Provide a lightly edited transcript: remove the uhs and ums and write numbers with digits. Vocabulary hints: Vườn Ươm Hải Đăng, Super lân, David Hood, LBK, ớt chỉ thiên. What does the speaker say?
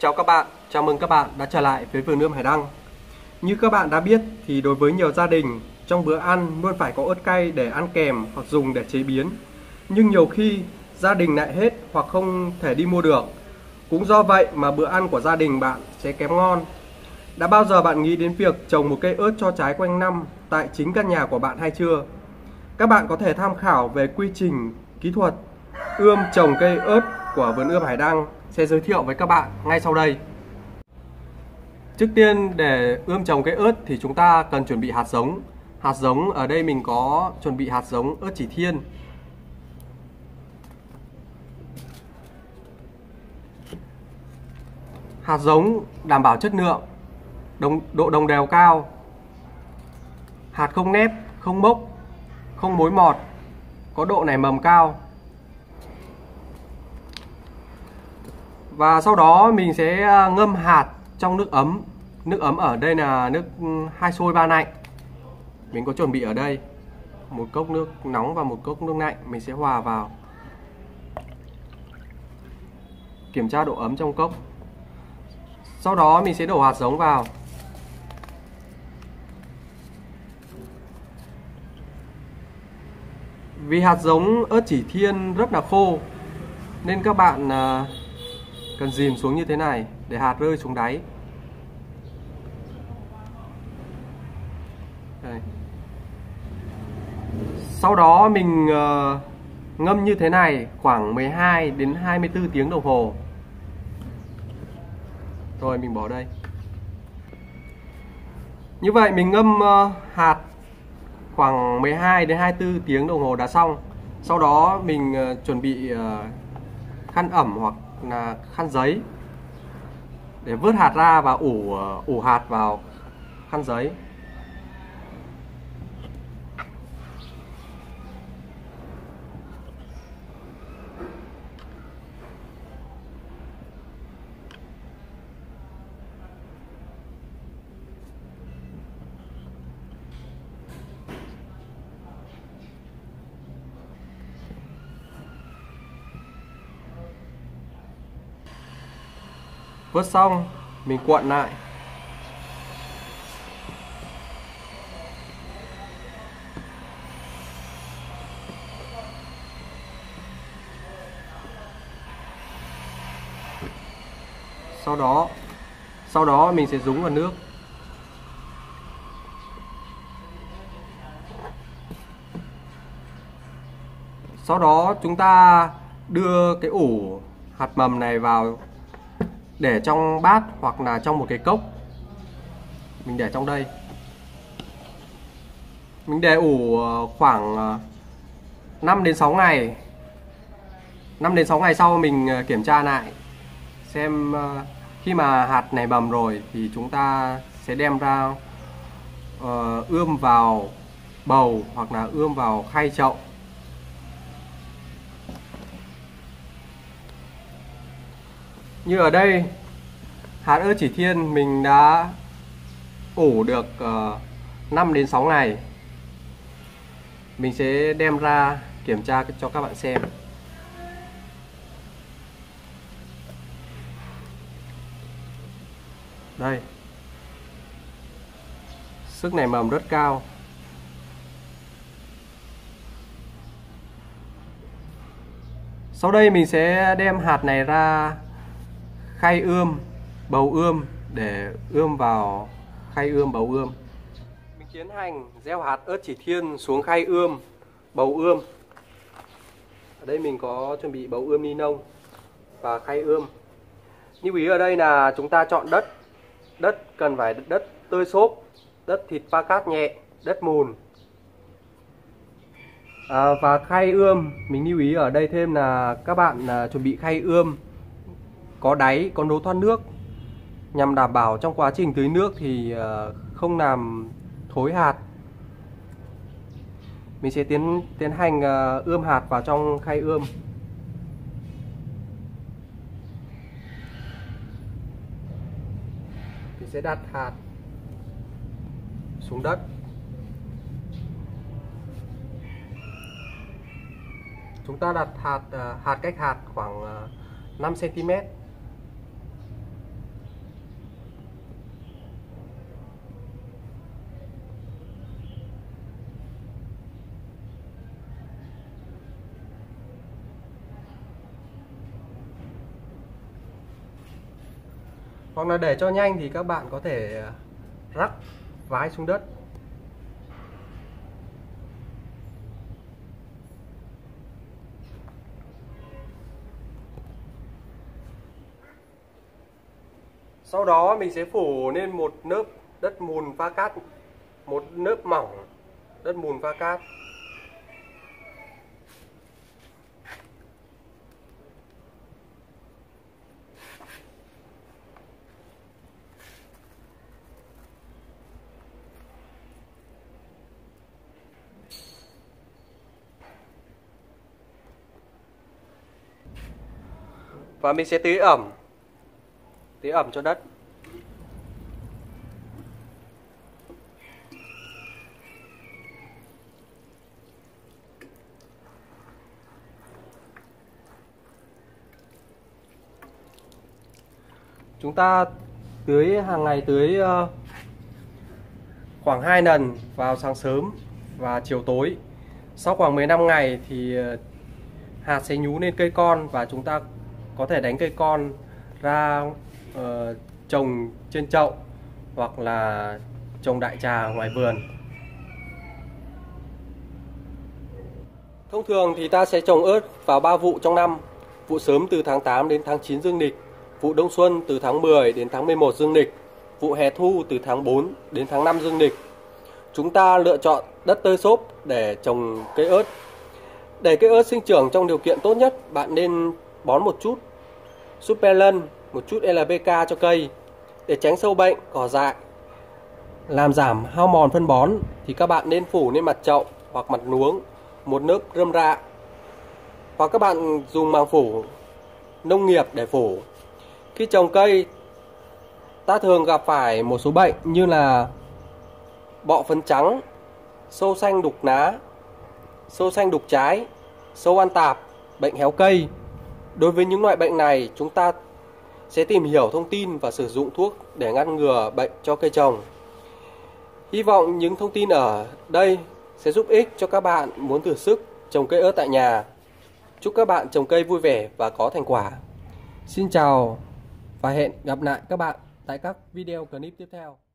Chào các bạn, chào mừng các bạn đã trở lại với Vườn Ươm Hải Đăng. Như các bạn đã biết thì đối với nhiều gia đình, trong bữa ăn luôn phải có ớt cay để ăn kèm hoặc dùng để chế biến. Nhưng nhiều khi gia đình lại hết hoặc không thể đi mua được. Cũng do vậy mà bữa ăn của gia đình bạn sẽ kém ngon. Đã bao giờ bạn nghĩ đến việc trồng một cây ớt cho trái quanh năm tại chính căn nhà của bạn hay chưa? Các bạn có thể tham khảo về quy trình kỹ thuật ươm trồng cây ớt của Vườn Ươm Hải Đăng sẽ giới thiệu với các bạn ngay sau đây. Trước tiên, để ươm trồng cây ớt thì chúng ta cần chuẩn bị hạt giống. Hạt giống ở đây mình có chuẩn bị hạt giống ớt chỉ thiên. Hạt giống đảm bảo chất lượng, độ đồng đều cao. Hạt không nếp, không mốc, không mối mọt, có độ nảy mầm cao. Và sau đó mình sẽ ngâm hạt trong nước ấm. Nước ấm ở đây là nước 2 sôi 3 lạnh. Mình có chuẩn bị ở đây một cốc nước nóng và một cốc nước lạnh. Mình sẽ hòa vào. Kiểm tra độ ấm trong cốc. Sau đó mình sẽ đổ hạt giống vào. Vì hạt giống ớt chỉ thiên rất là khô nên các bạn cần dìm xuống như thế này để hạt rơi xuống đáy. Đây. Sau đó mình ngâm như thế này khoảng 12 đến 24 tiếng đồng hồ. Rồi mình bỏ đây. Như vậy mình ngâm hạt khoảng 12 đến 24 tiếng đồng hồ đã xong. Sau đó mình chuẩn bị khăn ẩm hoặc là khăn giấy để vớt hạt ra và ủ hạt vào khăn giấy. Vớt xong mình cuộn lại. Sau đó mình sẽ nhúng vào nước. Sau đó chúng ta đưa cái ủ hạt mầm này vào, để trong bát hoặc là trong một cái cốc. Mình để trong đây. Mình để ủ khoảng 5 đến 6 ngày. 5 đến 6 ngày sau mình kiểm tra lại, xem khi mà hạt nảy mầm rồi thì chúng ta sẽ đem ra ươm vào bầu hoặc là ươm vào khay chậu. Như ở đây, hạt ớt chỉ thiên mình đã ủ được 5 đến 6 ngày. Mình sẽ đem ra kiểm tra cho các bạn xem. Đây. Sức nảy mầm rất cao. Sau đây mình sẽ đem hạt này ra khay ươm, bầu ươm để ươm vào khay ươm, bầu ươm. Mình tiến hành gieo hạt ớt chỉ thiên xuống khay ươm, bầu ươm. Ở đây mình có chuẩn bị bầu ươm ni lông và khay ươm. Lưu ý ở đây là chúng ta chọn đất. Đất cần phải đất tơi xốp, đất thịt pa cát nhẹ, đất mùn. Và khay ươm, mình lưu ý ở đây thêm là các bạn chuẩn bị khay ươm có đáy, có nố thoát nước nhằm đảm bảo trong quá trình tưới nước thì không làm thối hạt. Mình sẽ tiến hành ươm hạt vào trong khay ươm. Mình sẽ đặt hạt xuống đất. Chúng ta đặt hạt cách hạt khoảng 5 cm. Hoặc là để cho nhanh thì các bạn có thể rắc vái xuống đất. Sau đó mình sẽ phủ lên một lớp đất mùn pha cát, một lớp mỏng đất mùn pha cát. Và mình sẽ tưới ẩm cho đất. Chúng ta tưới hàng ngày, tưới khoảng 2 lần vào sáng sớm và chiều tối. Sau khoảng 15 ngày thì hạt sẽ nhú lên cây con và chúng ta có thể đánh cây con ra trồng trên chậu hoặc là trồng đại trà ngoài vườn. Thông thường thì ta sẽ trồng ớt vào 3 vụ trong năm. Vụ sớm từ tháng 8 đến tháng 9 dương lịch, vụ đông xuân từ tháng 10 đến tháng 11 dương lịch, vụ hè thu từ tháng 4 đến tháng 5 dương lịch. Chúng ta lựa chọn đất tơi xốp để trồng cây ớt. Để cây ớt sinh trưởng trong điều kiện tốt nhất, bạn nên bón một chút Super lân, một chút LBK cho cây để tránh sâu bệnh, cỏ dại, làm giảm hao mòn phân bón. Thì các bạn nên phủ lên mặt chậu hoặc mặt luống một lớp rơm rạ, hoặc các bạn dùng màng phủ nông nghiệp để phủ. Khi trồng cây, ta thường gặp phải một số bệnh như là bọ phấn trắng, sâu xanh đục lá, sâu xanh đục trái, sâu ăn tạp, bệnh héo cây. Đối với những loại bệnh này, chúng ta sẽ tìm hiểu thông tin và sử dụng thuốc để ngăn ngừa bệnh cho cây trồng. Hy vọng những thông tin ở đây sẽ giúp ích cho các bạn muốn thử sức trồng cây ớt tại nhà. Chúc các bạn trồng cây vui vẻ và có thành quả. Xin chào và hẹn gặp lại các bạn tại các video clip tiếp theo.